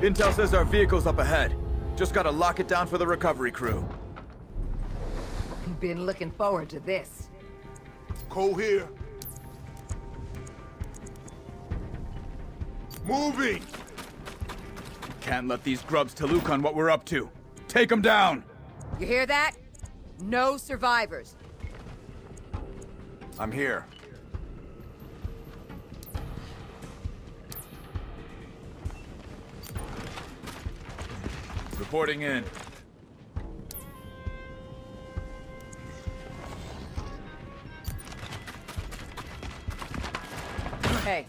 Intel says our vehicle's up ahead. Just gotta lock it down for the recovery crew. Been looking forward to this. Cole here. Moving! Can't let these grubs tell Ukkon what we're up to. Take them down! You hear that? No survivors. I'm here. Reporting in. Hey.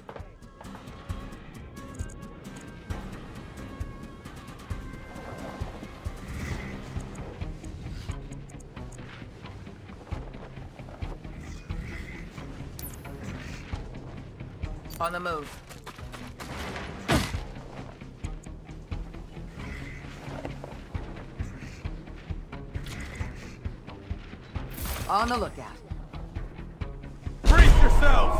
On the move. On the lookout. Brace yourselves!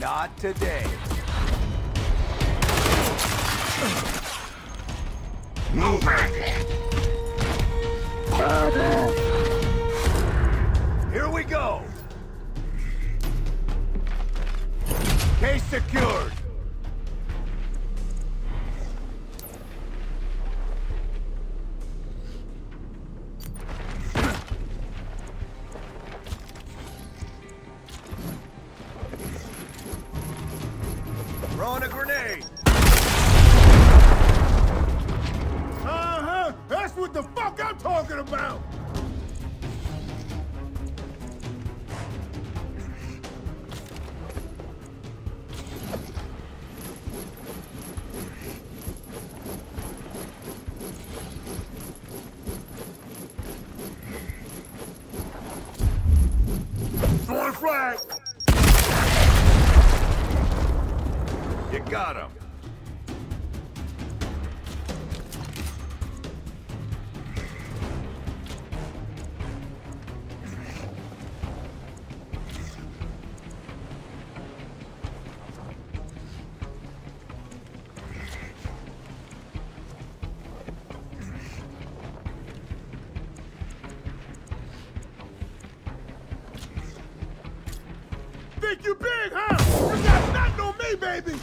Not today. Move it. Here we go. Case secured. Throwing a grenade! Uh-huh! That's what the fuck I'm talking about! Throwing flag! You got him. Think you big, huh? You got nothing on me, baby!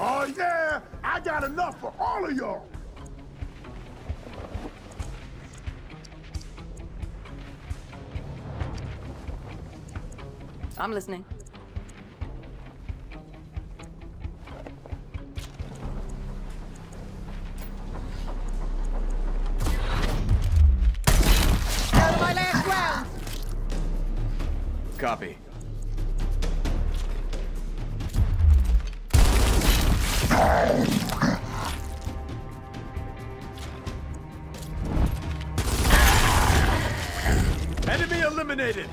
Oh, yeah! I got enough for all of y'all! I'm listening. Out of my last round! Copy. Enemy eliminated.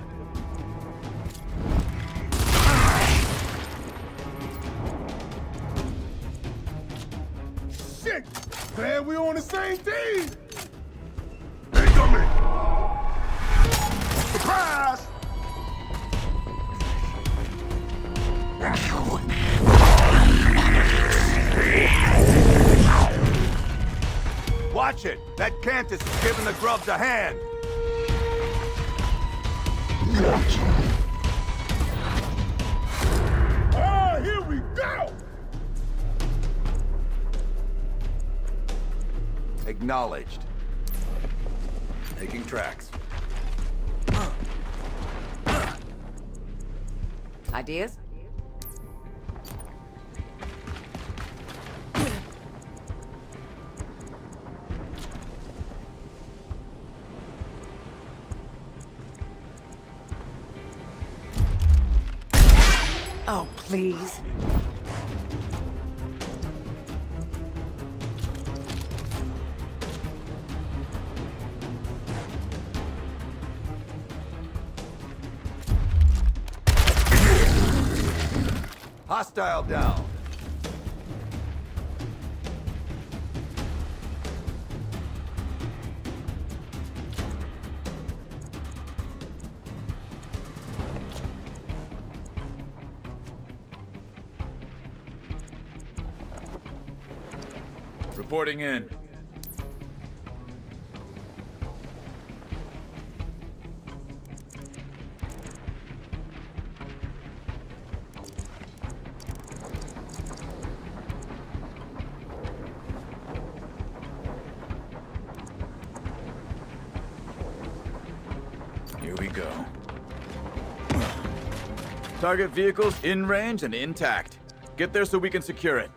Shit! Glad we're on the same team. They coming. Surprise! Watch it! That Cantus is giving the grubs a hand! Ah, here we go! Acknowledged. Making tracks. Ideas? Oh, please. Hostile down. Reporting in. Target vehicles in range and intact. Get there so we can secure it.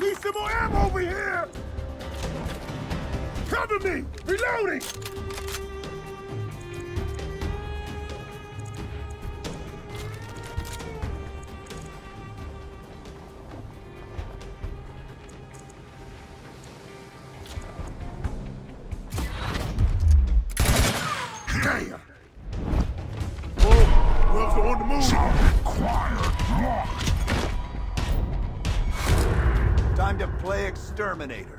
Need some more ammo over here! Cover me! Reloading! Exterminator.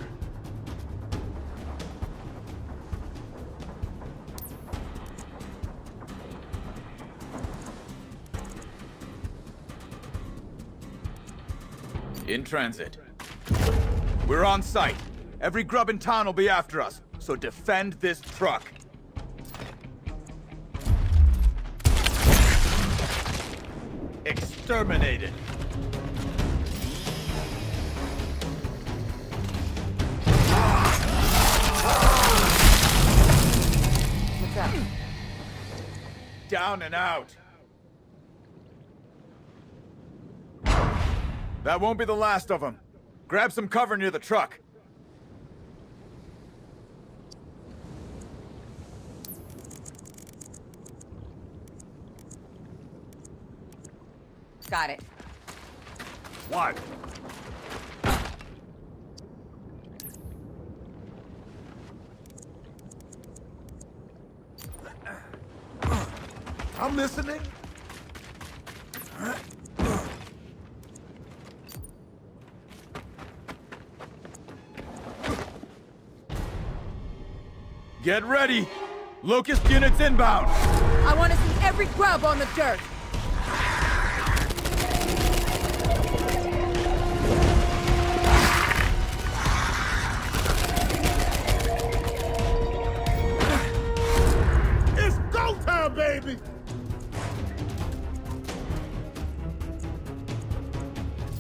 In transit. We're on site. Every grub in town will be after us, so defend this truck. Exterminated. Down and out. That won't be the last of them. Grab some cover near the truck. Got it. What? I'm listening. Get ready. Locust units inbound. I want to see every grub on the dirt. It's go time, baby.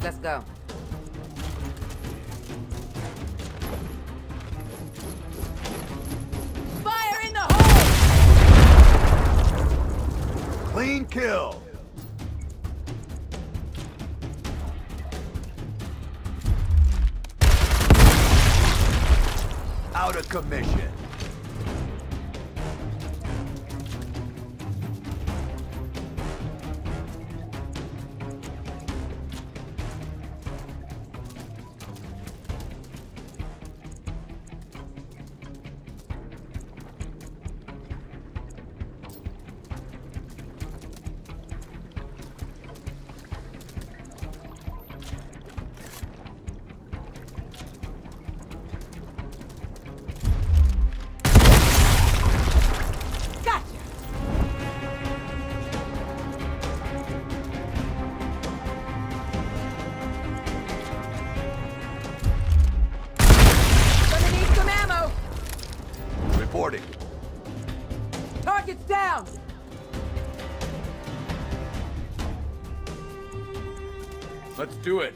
Let's go. Fire in the hole! Clean kill. Out of commission. Let's do it.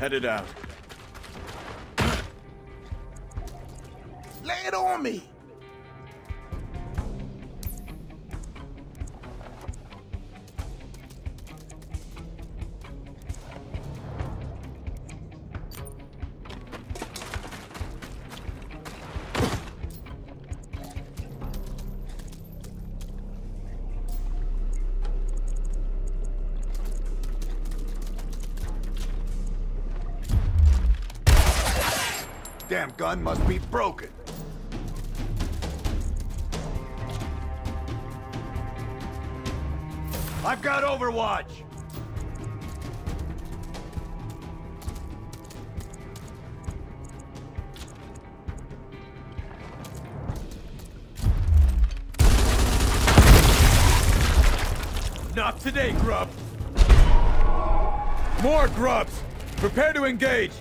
Headed out. Lay it on me. Damn gun must be broken. I've got overwatch. Not today, grub. More grubs. Prepare to engage.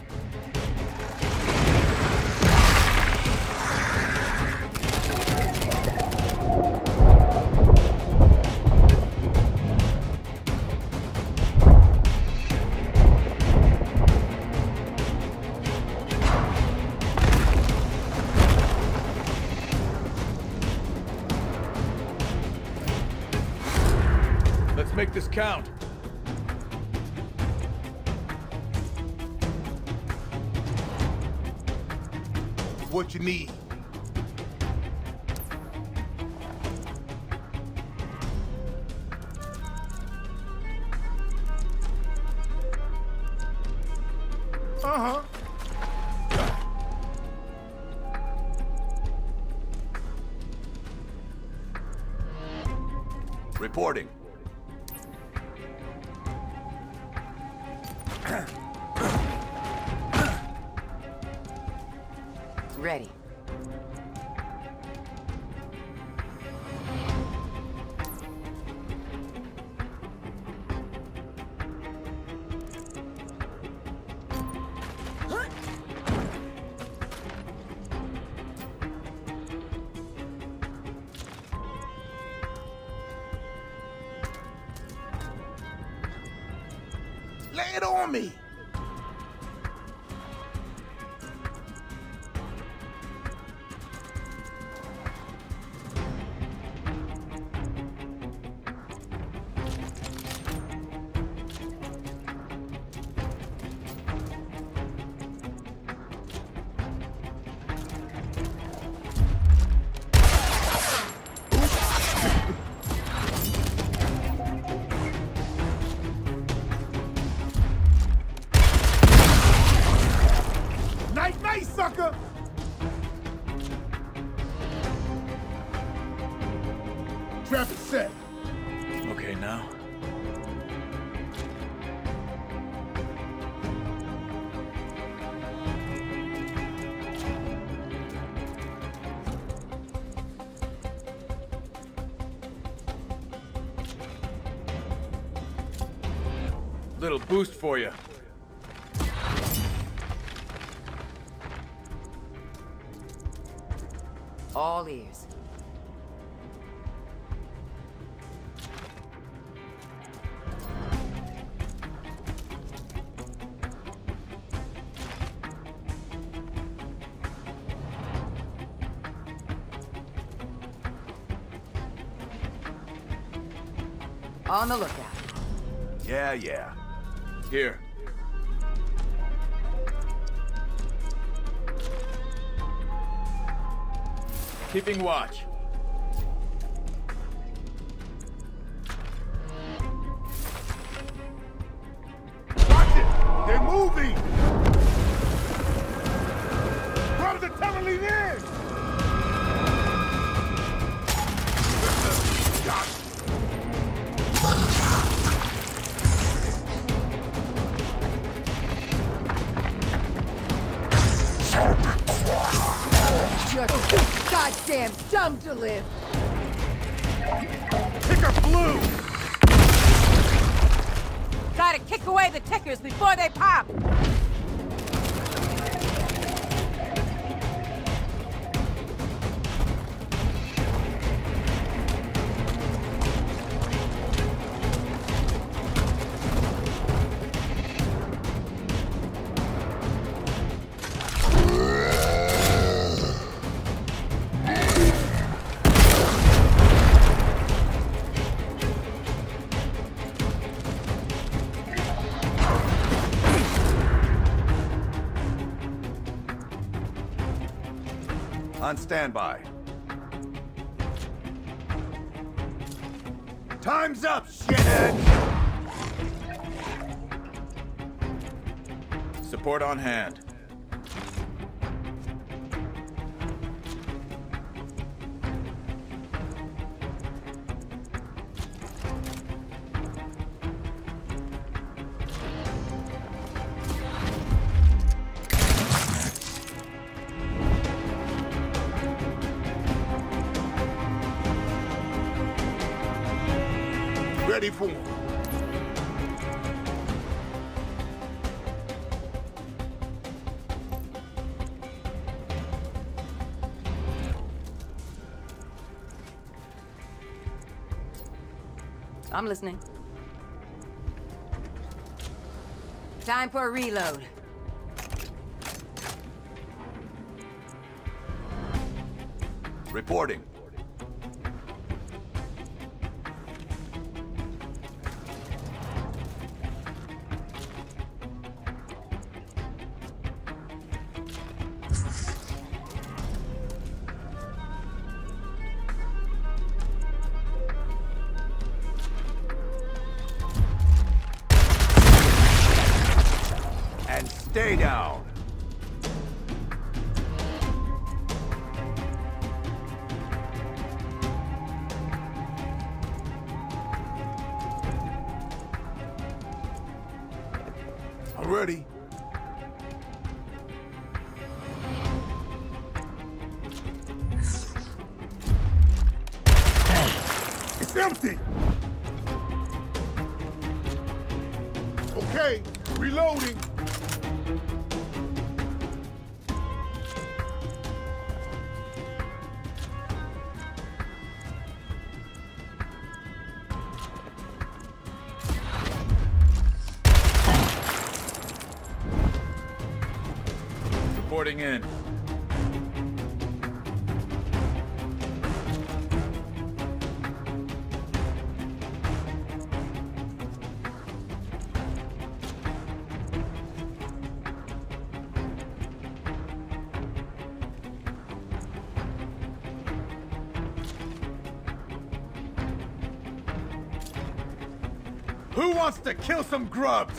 Make this count. What you need? Uh-huh. Reporting. Ready. Lay it on me. Sucker! Trap is set. Okay, now. Little boost for you. All ears. On the lookout. Yeah, yeah. Here. Keeping watch. Watch it! They're moving! Brothers are tunneling in! Goddamn dumb to live. Ticker blue. Gotta kick away the tickers before they pop. On standby. Time's up, shithead! Support on hand. Ready for more. I'm listening. Time for a reload. Reporting. Stay down. I'm ready. It's empty. Okay, reloading. Reporting in. Who wants to kill some grubs?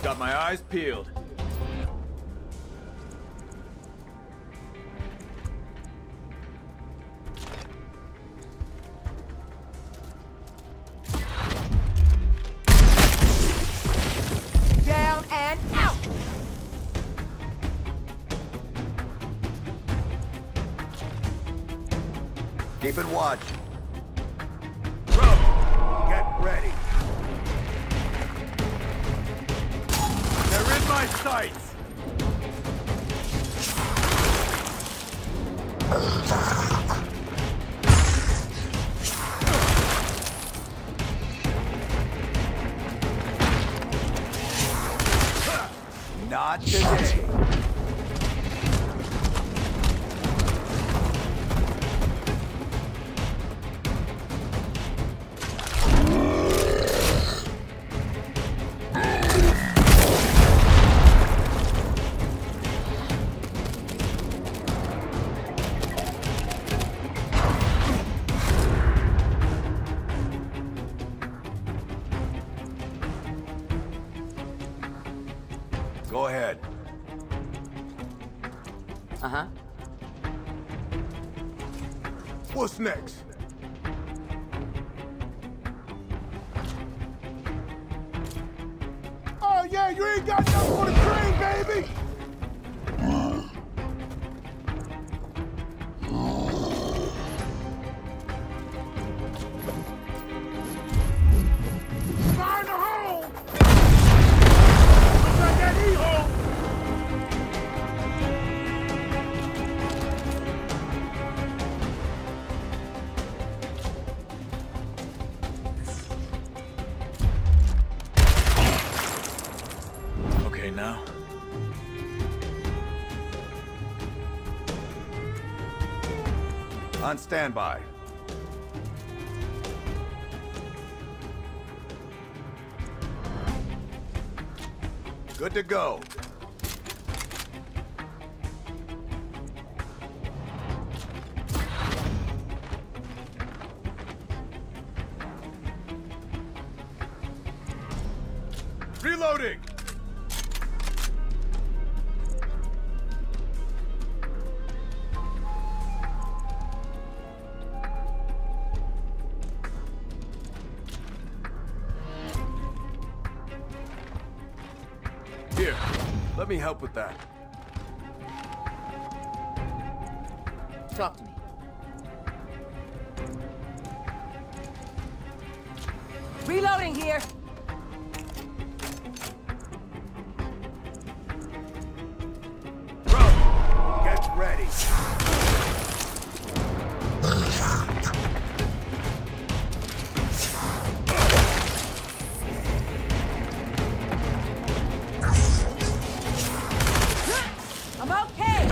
Got my eyes peeled. Down and out. Keep it watch. Rope. Get ready. My sights! Not today. Go ahead. Uh-huh. What's next? Oh, yeah, you ain't got nothing for the train, baby! On standby. Good to go. Reloading. Here, let me help with that. Talk to me. Reloading here. Ready. I'm okay.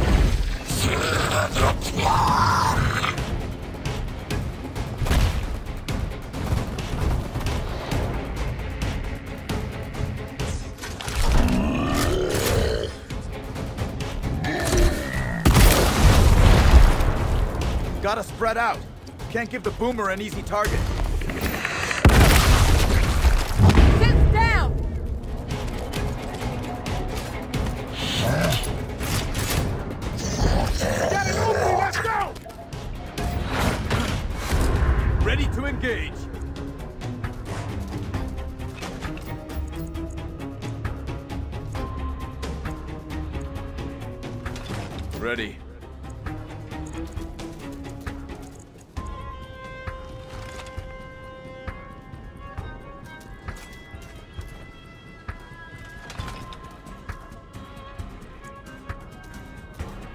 Gotta spread out. Can't give the boomer an easy target. Sit down! Gotta move me, let's go! Ready to engage. Ready.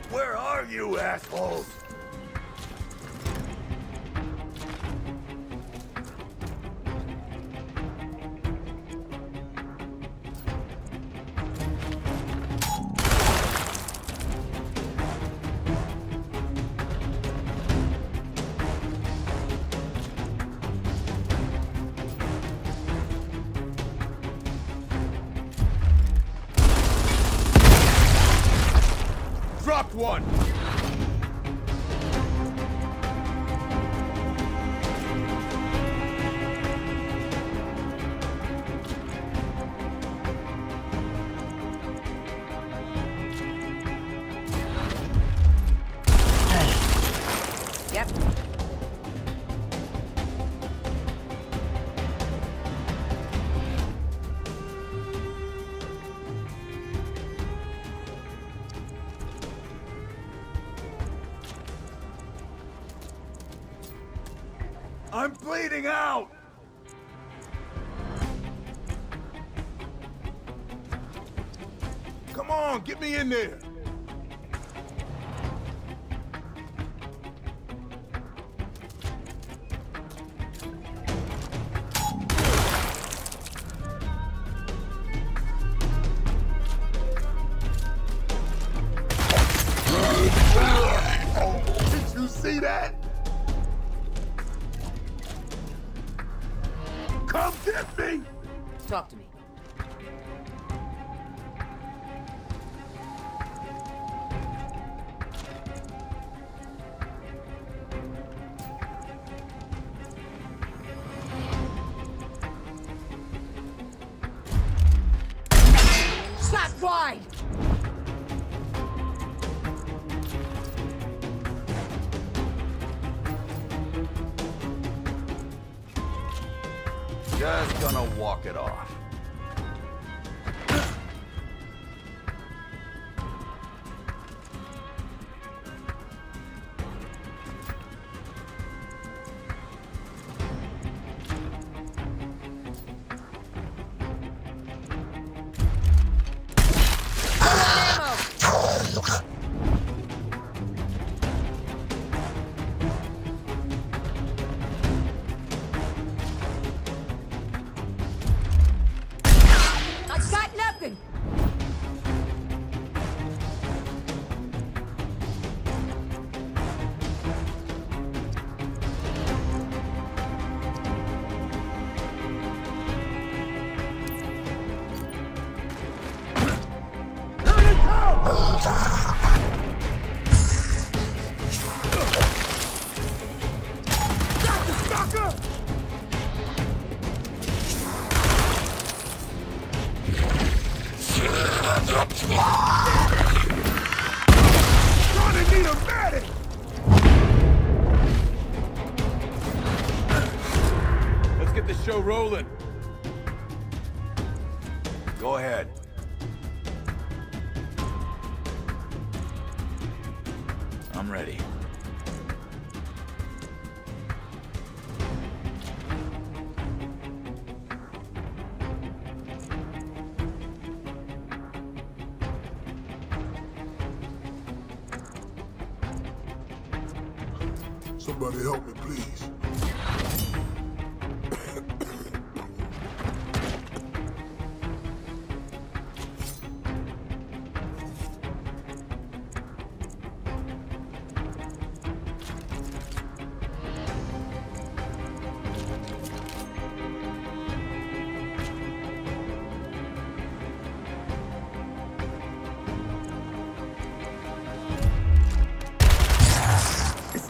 Where are you, assholes? Dropped one! Yep. I'm bleeding out! Come on, get me in there! Did you see that? Come get me! Talk to me. Shot wide! Just gonna walk it off. show rolling. Go ahead. I'm ready. Somebody help me, please.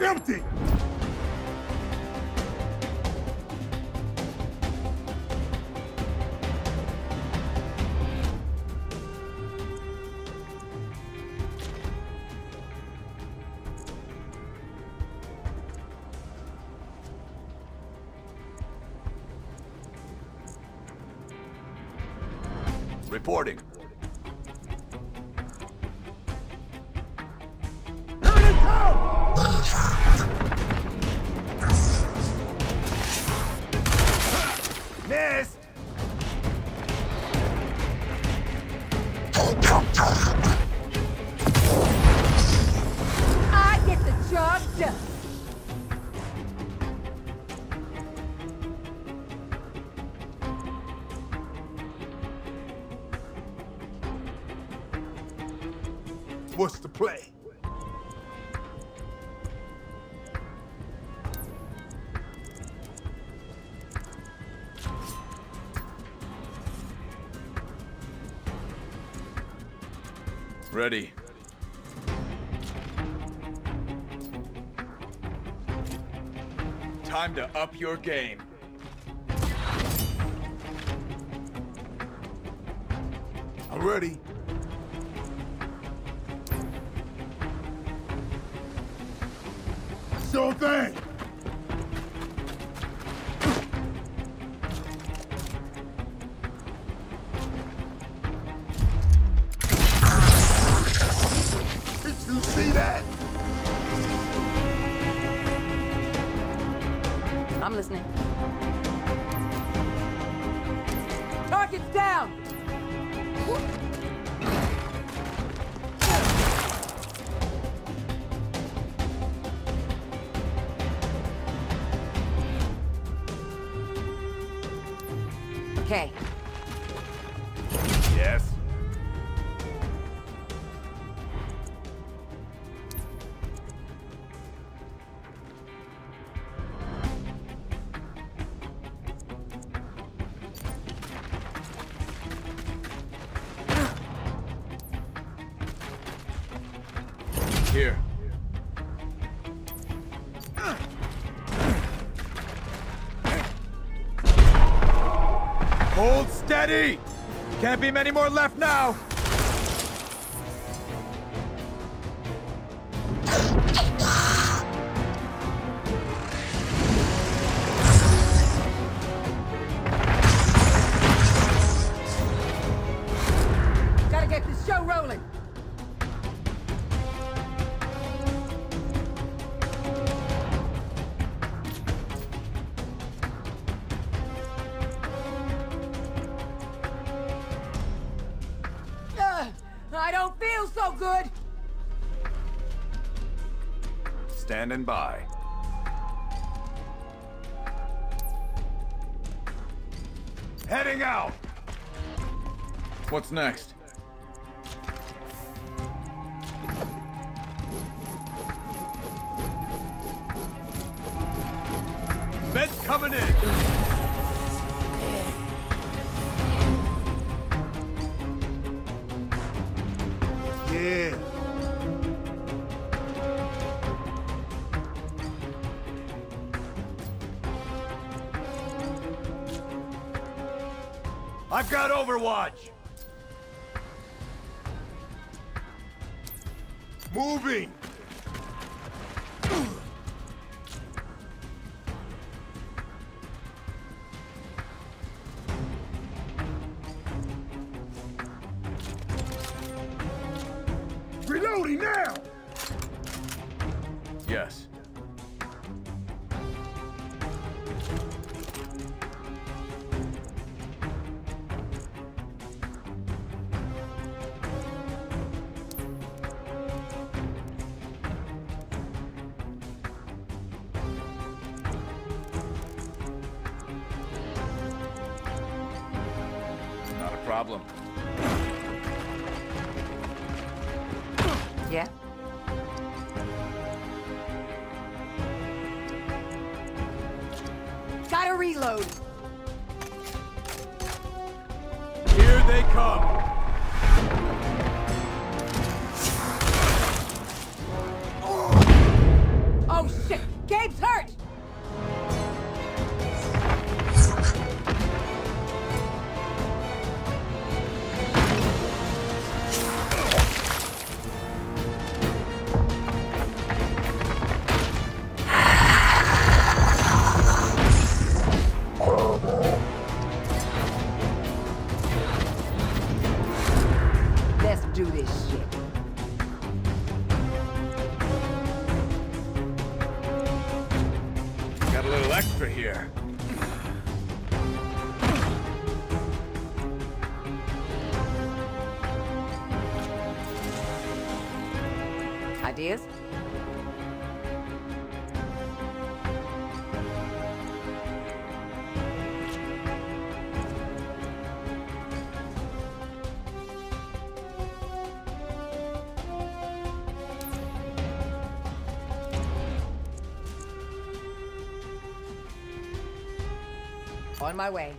Empty! Reporting. What's the play? Ready. Time to up your game. I'm ready. Sure thing. I'm listening. Target's down! Okay. Yes. Here. Hold steady! Can't be many more left now! Gotta get this show rolling! I don't feel so good! Standing by. Heading out! What's next? Ben's coming in! Yeah. I've got Overwatch. Moving. Yes. Not a problem. Yeah? Gotta reload! Here they come! Oh shit! Gabe's hurt! Ideas? On my way.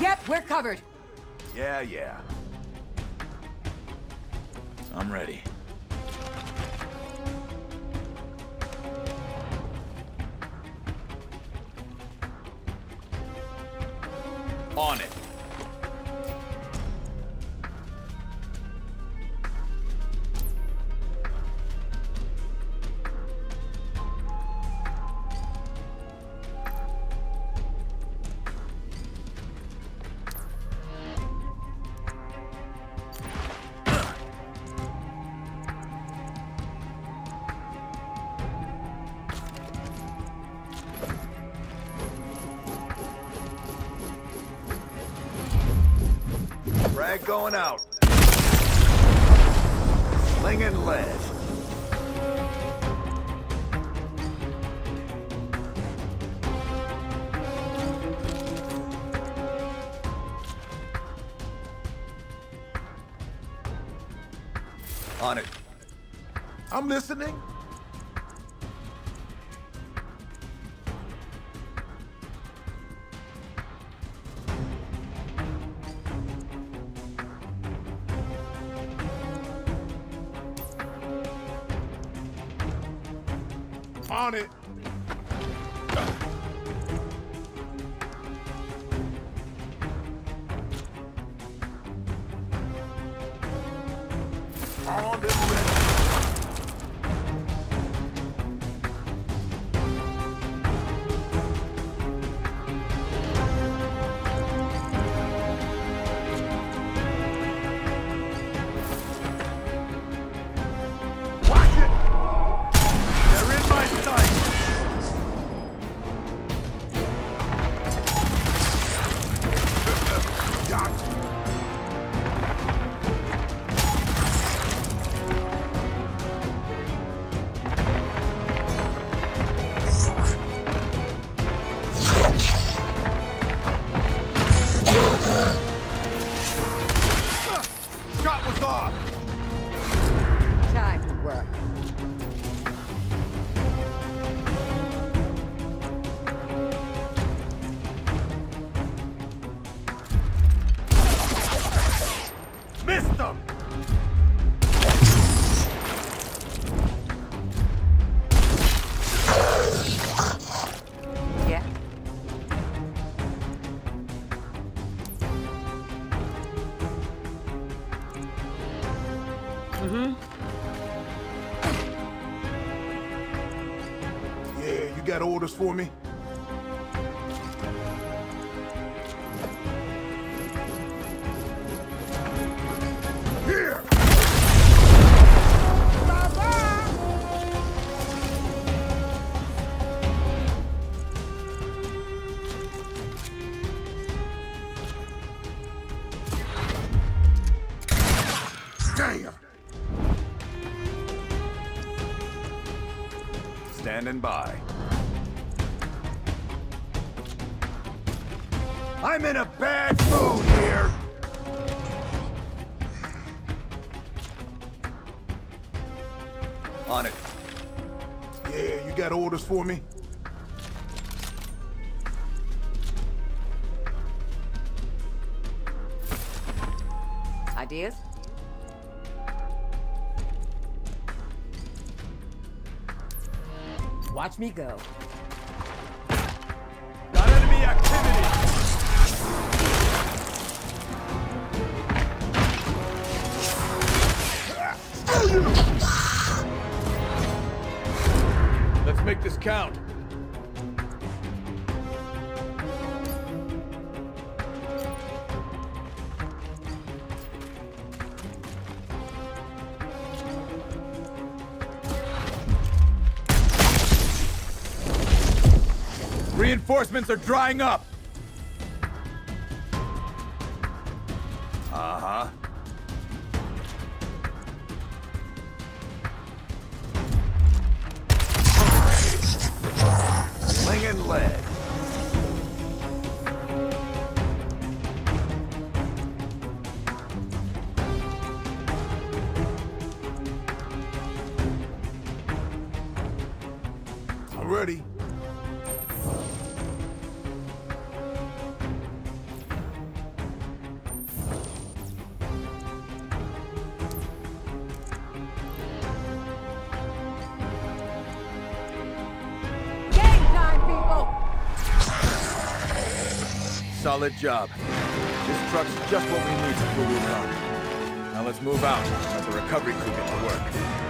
Yep, we're covered. Yeah, yeah. I'm ready. On it. Frag going out. Slinging lead. On it. I'm listening. On it. On this way. Yeah, you got orders for me? Damn! Standing by. I'm in a bad mood here! On it. Yeah, you got orders for me? Ideas? Watch me go. Got enemy activity! Let's make this count. Reinforcements are drying up! Uh-huh. Slinging lead. I'm ready. Solid job. This truck's just what we need for Ukkon. Now let's move out, let the recovery crew get to work.